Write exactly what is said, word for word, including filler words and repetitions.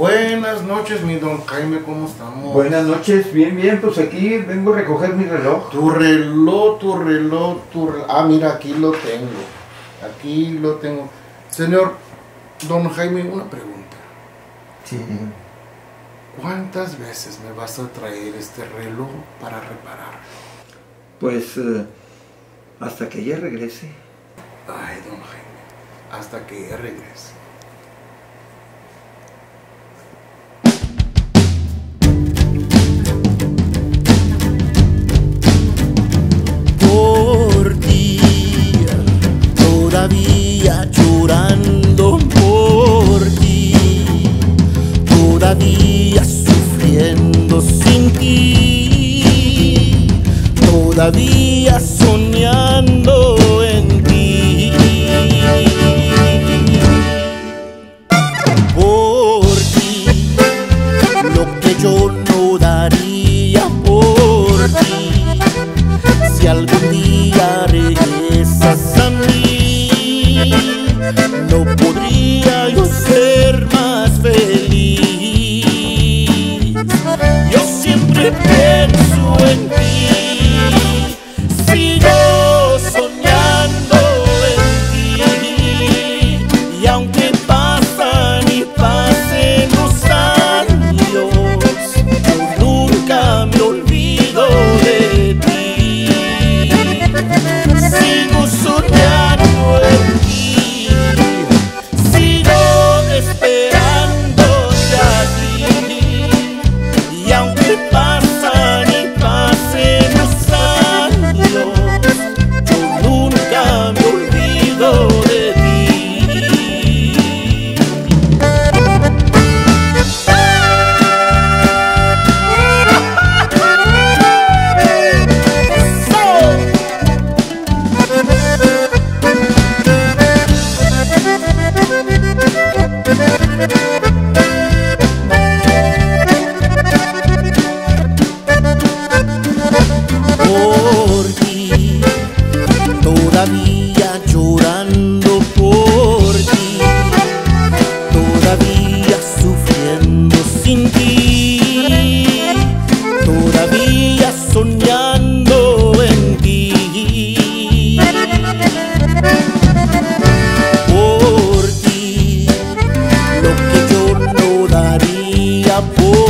Buenas noches, mi don Jaime, ¿cómo estamos? Buenas noches, bien, bien, pues aquí vengo a recoger mi reloj. Tu reloj, tu reloj, tu reloj. Ah, mira, aquí lo tengo. Aquí lo tengo. Señor don Jaime, una pregunta. Sí. ¿Cuántas veces me vas a traer este reloj para repararlo? Pues, eh, hasta que ella regrese. Ay, don Jaime, hasta que ella regrese. Todavía llorando por ti, todavía sufriendo sin ti, todavía soñando en ti. Por ti, lo que yo no daría por ti, si algún día regresas a mí. No podría yo ser más feliz. Yo siempre pienso en ti, sigo soñando en ti. Y aunque pasan y pasen los años, yo nunca me olvido de ti. Sigo soñando en ti. Todavía llorando por ti, todavía sufriendo sin ti, todavía soñando en ti. Por ti, lo que yo no daría por ti.